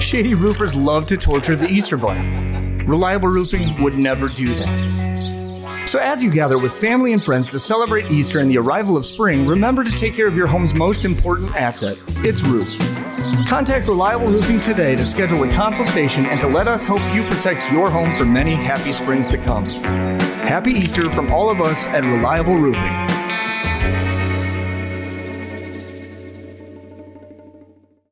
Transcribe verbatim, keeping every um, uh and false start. Shady roofers love to torture the Easter Bunny. Reliable Roofing would never do that. So as you gather with family and friends to celebrate Easter and the arrival of spring, remember to take care of your home's most important asset, its roof. Contact Reliable Roofing today to schedule a consultation and to let us help you protect your home for many happy springs to come. Happy Easter from all of us at Reliable Roofing.